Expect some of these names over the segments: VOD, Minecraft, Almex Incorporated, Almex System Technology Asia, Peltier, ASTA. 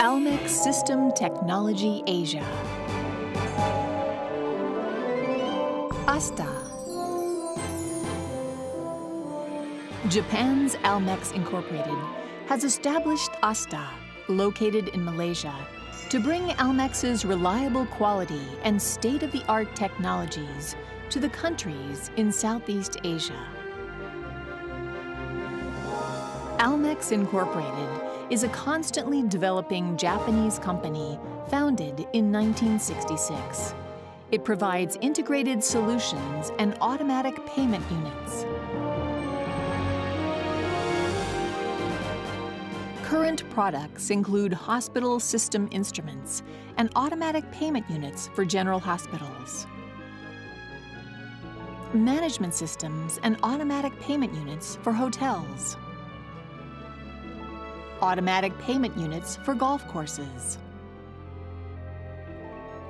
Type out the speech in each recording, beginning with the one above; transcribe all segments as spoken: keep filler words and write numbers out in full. Almex System Technology Asia. ASTA. Japan's Almex Incorporated has established ASTA, located in Malaysia, to bring Almex's reliable quality and state-of-the-art technologies to the countries in Southeast Asia. Almex Incorporated is a constantly developing Japanese company founded in nineteen sixty-six. It provides integrated solutions and automatic payment units. Current products include hospital system instruments and automatic payment units for general hospitals, management systems and automatic payment units for hotels, automatic payment units for golf courses,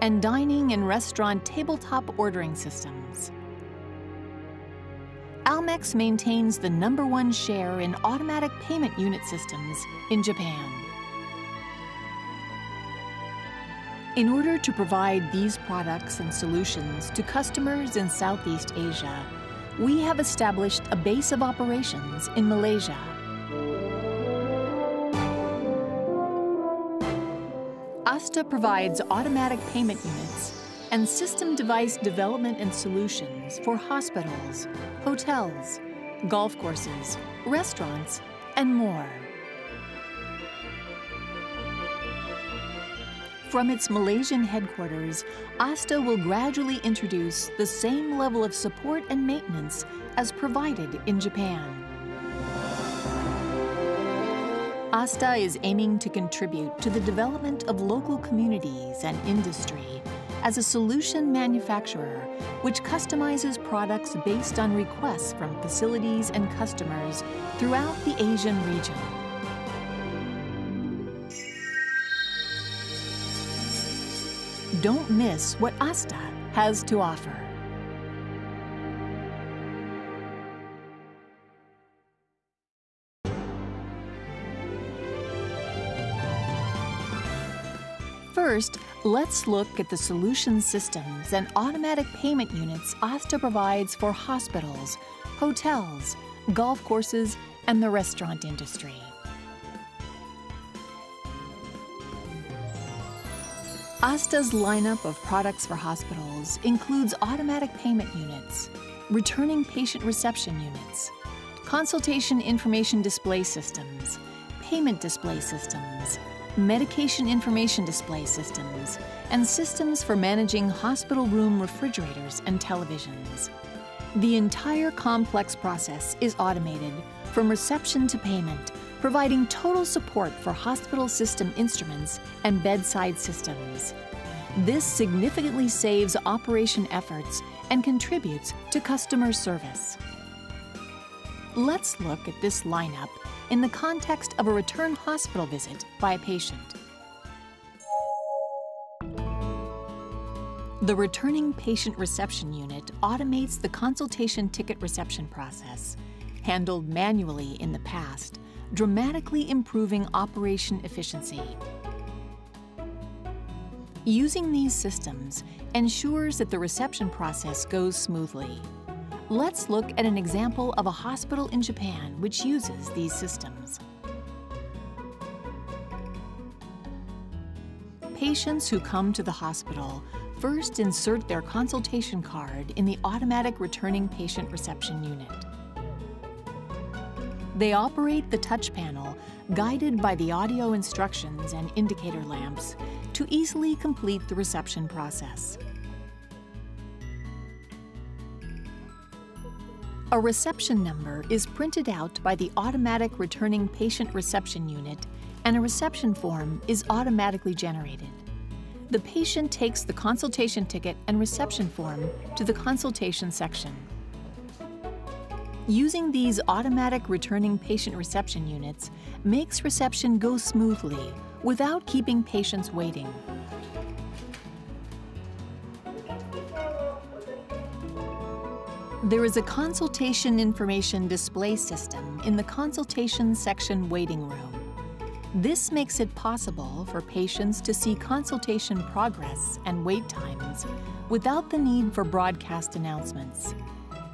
and dining and restaurant tabletop ordering systems. Almex maintains the number one share in automatic payment unit systems in Japan. In order to provide these products and solutions to customers in Southeast Asia, we have established a base of operations in Malaysia. ASTA provides automatic payment units and system device development and solutions for hospitals, hotels, golf courses, restaurants, and more. From its Malaysian headquarters, ASTA will gradually introduce the same level of support and maintenance as provided in Japan. ASTA is aiming to contribute to the development of local communities and industry as a solution manufacturer which customizes products based on requests from facilities and customers throughout the Asian region. Don't miss what ASTA has to offer. First, let's look at the solution systems and automatic payment units ASTA provides for hospitals, hotels, golf courses, and the restaurant industry. ASTA's lineup of products for hospitals includes automatic payment units, returning patient reception units, consultation information display systems, payment display systems, medication information display systems, and systems for managing hospital room refrigerators and televisions. The entire complex process is automated from reception to payment, providing total support for hospital system instruments and bedside systems. This significantly saves operation efforts and contributes to customer service. Let's look at this lineup in the context of a return hospital visit by a patient. The returning patient reception unit automates the consultation ticket reception process, handled manually in the past, dramatically improving operation efficiency. Using these systems ensures that the reception process goes smoothly. Let's look at an example of a hospital in Japan which uses these systems. Patients who come to the hospital first insert their consultation card in the automatic returning patient reception unit. They operate the touch panel, guided by the audio instructions and indicator lamps, to easily complete the reception process. A reception number is printed out by the automatic returning patient reception unit, and a reception form is automatically generated. The patient takes the consultation ticket and reception form to the consultation section. Using these automatic returning patient reception units makes reception go smoothly without keeping patients waiting. There is a consultation information display system in the consultation section waiting room. This makes it possible for patients to see consultation progress and wait times without the need for broadcast announcements.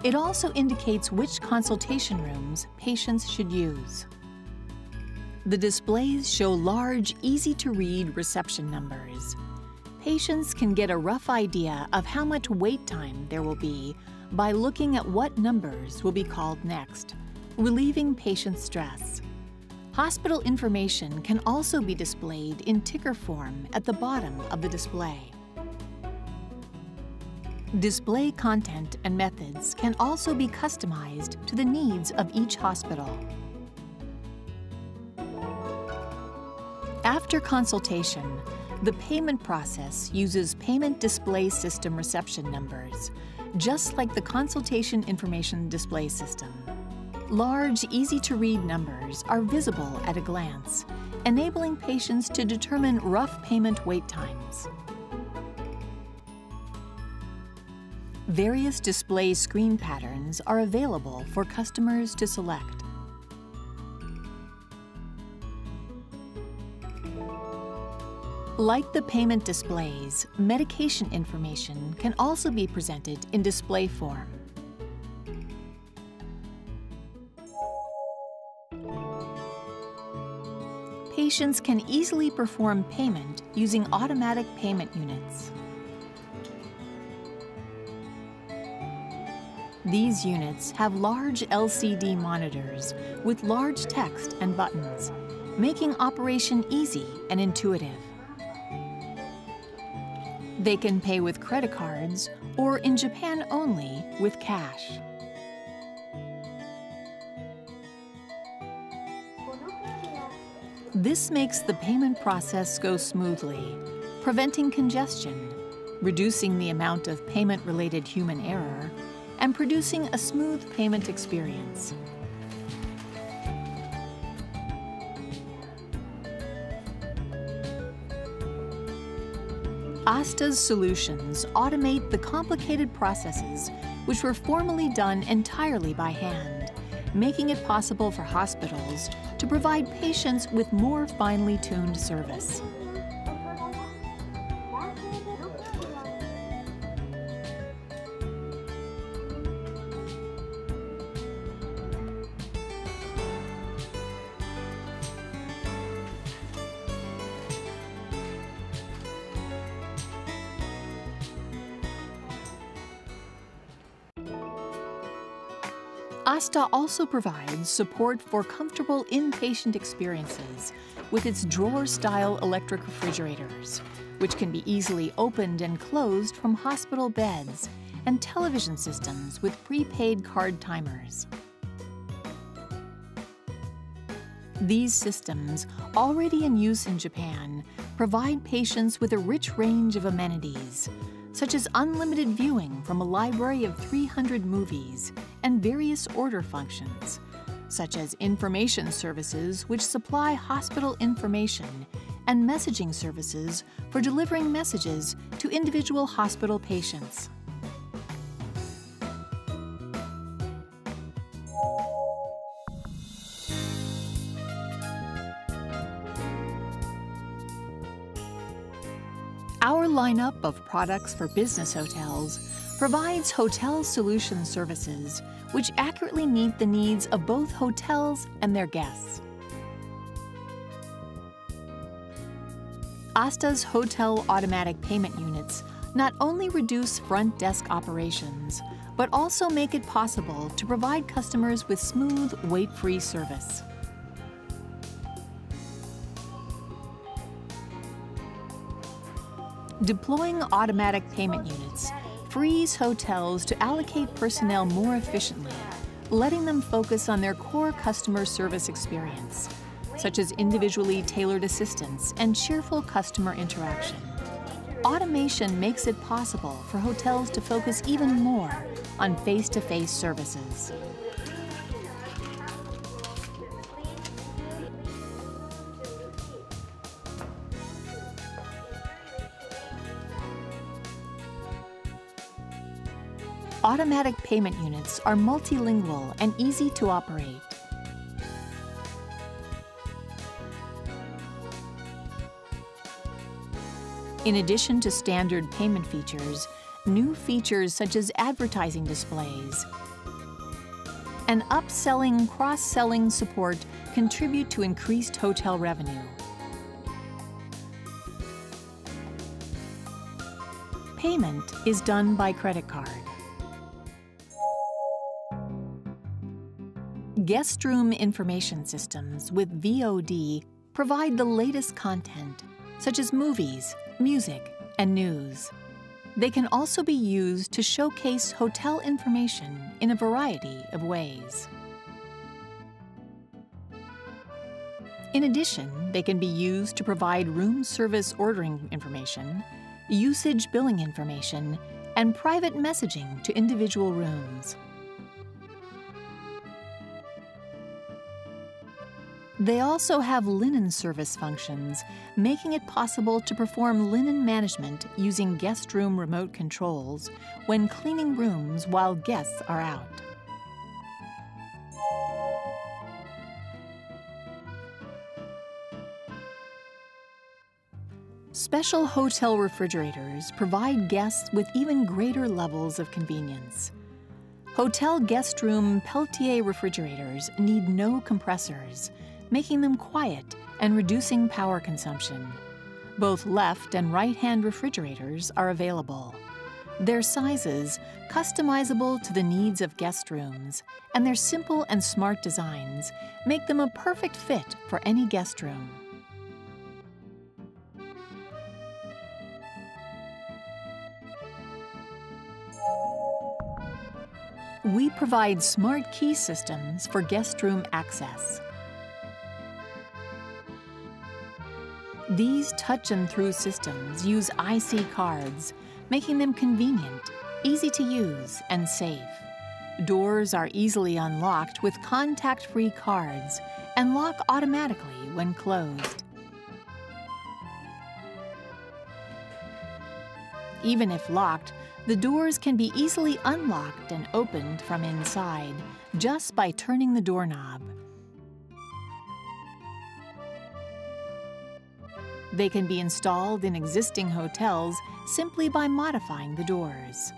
It also indicates which consultation rooms patients should use. The displays show large, easy-to-read reception numbers. Patients can get a rough idea of how much wait time there will be by looking at what numbers will be called next, relieving patient stress. Hospital information can also be displayed in ticker form at the bottom of the display. Display content and methods can also be customized to the needs of each hospital. After consultation, the payment process uses payment display system reception numbers, just like the consultation information display system. Large, easy-to-read numbers are visible at a glance, enabling patients to determine rough payment wait times. Various display screen patterns are available for customers to select. Like the payment displays, medication information can also be presented in display form. Patients can easily perform payment using automatic payment units. These units have large L C D monitors with large text and buttons, making operation easy and intuitive. They can pay with credit cards or, in Japan only, with cash. This makes the payment process go smoothly, preventing congestion, reducing the amount of payment-related human error, and producing a smooth payment experience. ASTA's solutions automate the complicated processes which were formerly done entirely by hand, making it possible for hospitals to provide patients with more finely tuned service. ASTA also provides support for comfortable inpatient experiences with its drawer-style electric refrigerators, which can be easily opened and closed from hospital beds, and television systems with prepaid card timers. These systems, already in use in Japan, provide patients with a rich range of amenities, such as unlimited viewing from a library of three hundred movies and various order functions, such as information services which supply hospital information and messaging services for delivering messages to individual hospital patients. Our lineup of products for business hotels provides hotel solution services which accurately meet the needs of both hotels and their guests. ASTA's hotel automatic payment units not only reduce front desk operations, but also make it possible to provide customers with smooth, wait-free service. Deploying automatic payment units frees hotels to allocate personnel more efficiently, letting them focus on their core customer service experience, such as individually tailored assistance and cheerful customer interaction. Automation makes it possible for hotels to focus even more on face-to-face services. Automatic payment units are multilingual and easy to operate. In addition to standard payment features, new features such as advertising displays and upselling, cross-selling support contribute to increased hotel revenue. Payment is done by credit card. Guest room information systems with V O D provide the latest content, such as movies, music, and news. They can also be used to showcase hotel information in a variety of ways. In addition, they can be used to provide room service ordering information, usage billing information, and private messaging to individual rooms. They also have linen service functions, making it possible to perform linen management using guest room remote controls when cleaning rooms while guests are out. Special hotel refrigerators provide guests with even greater levels of convenience. Hotel guest room Peltier refrigerators need no compressors, making them quiet and reducing power consumption. Both left and right-hand refrigerators are available. Their sizes, customizable to the needs of guest rooms, and their simple and smart designs make them a perfect fit for any guest room. We provide smart key systems for guest room access. These touch and through systems use I C cards, making them convenient, easy to use, and safe. Doors are easily unlocked with contact-free cards and lock automatically when closed. Even if locked, the doors can be easily unlocked and opened from inside just by turning the doorknob. They can be installed in existing hotels simply by modifying the doors.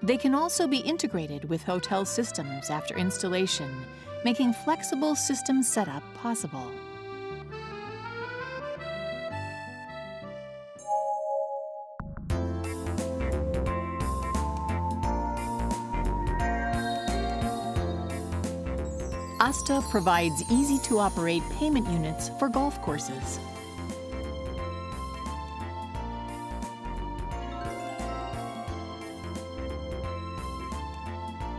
They can also be integrated with hotel systems after installation, making flexible system setup possible. Asta provides easy-to-operate payment units for golf courses.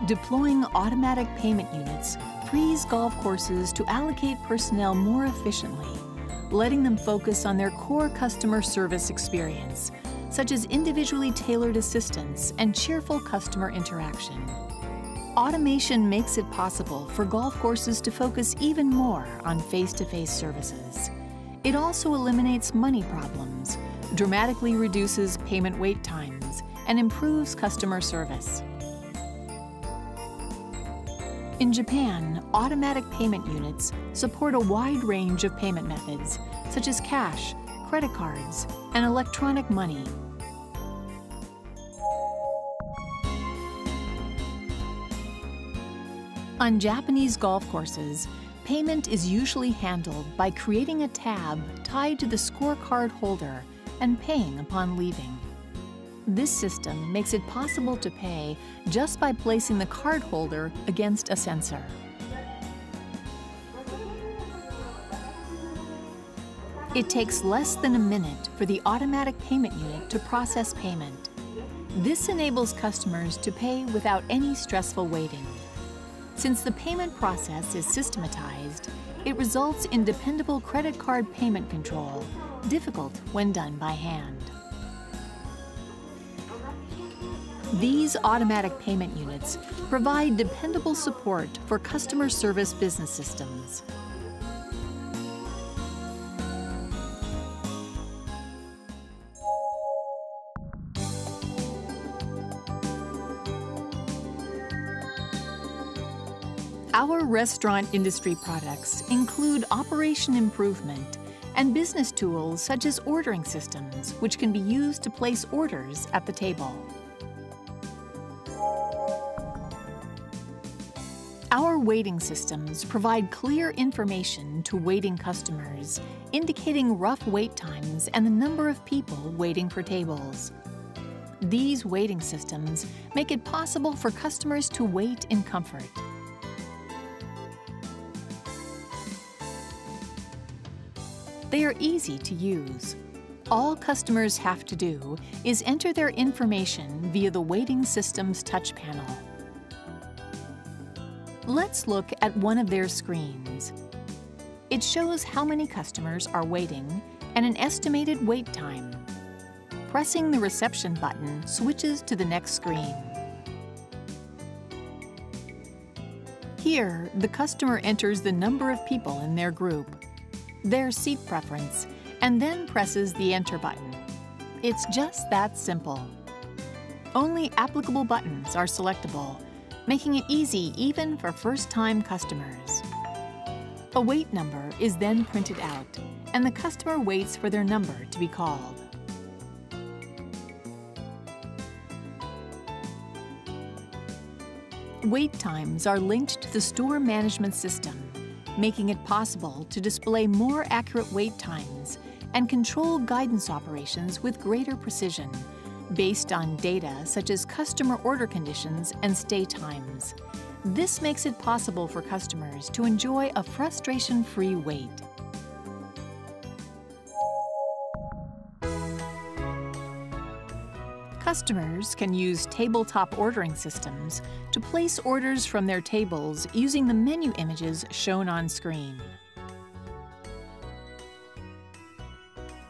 Deploying automatic payment units frees golf courses to allocate personnel more efficiently, letting them focus on their core customer service experience, such as individually tailored assistance and cheerful customer interaction. Automation makes it possible for golf courses to focus even more on face-to-face services. It also eliminates money problems, dramatically reduces payment wait times, and improves customer service. In Japan, automatic payment units support a wide range of payment methods, such as cash, credit cards, and electronic money. On Japanese golf courses, payment is usually handled by creating a tab tied to the scorecard holder and paying upon leaving. This system makes it possible to pay just by placing the card holder against a sensor. It takes less than a minute for the automatic payment unit to process payment. This enables customers to pay without any stressful waiting. Since the payment process is systematized, it results in dependable credit card payment control, difficult when done by hand. These automatic payment units provide dependable support for customer service business systems. Our restaurant industry products include operation improvement and business tools such as ordering systems, which can be used to place orders at the table. Our waiting systems provide clear information to waiting customers, indicating rough wait times and the number of people waiting for tables. These waiting systems make it possible for customers to wait in comfort. They are easy to use. All customers have to do is enter their information via the waiting system's touch panel. Let's look at one of their screens. It shows how many customers are waiting and an estimated wait time. Pressing the reception button switches to the next screen. Here, the customer enters the number of people in their group, their seat preference, and then presses the Enter button. It's just that simple. Only applicable buttons are selectable, making it easy even for first-time customers. A wait number is then printed out, and the customer waits for their number to be called. Wait times are linked to the store management system, making it possible to display more accurate wait times and control guidance operations with greater precision, based on data such as customer order conditions and stay times. This makes it possible for customers to enjoy a frustration-free wait. Customers can use tabletop ordering systems to place orders from their tables using the menu images shown on screen.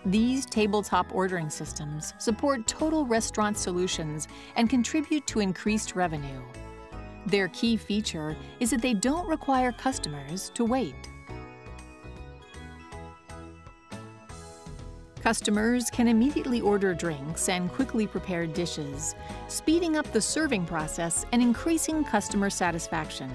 These tabletop ordering systems support total restaurant solutions and contribute to increased revenue. Their key feature is that they don't require customers to wait. Customers can immediately order drinks and quickly prepared dishes, speeding up the serving process and increasing customer satisfaction.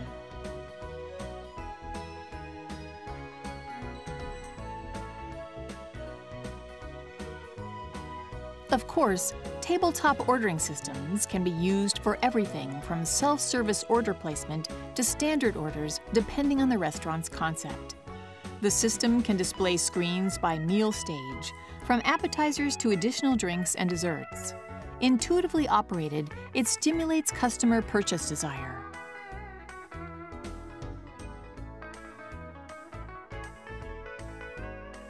Of course, tabletop ordering systems can be used for everything from self-service order placement to standard orders, depending on the restaurant's concept. The system can display screens by meal stage, from appetizers to additional drinks and desserts. Intuitively operated, it stimulates customer purchase desire.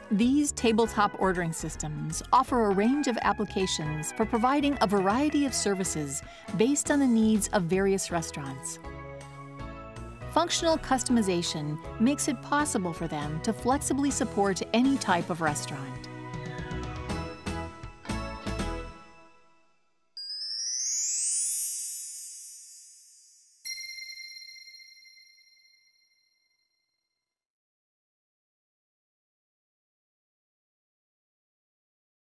These tabletop ordering systems offer a range of applications for providing a variety of services based on the needs of various restaurants. Functional customization makes it possible for them to flexibly support any type of restaurant.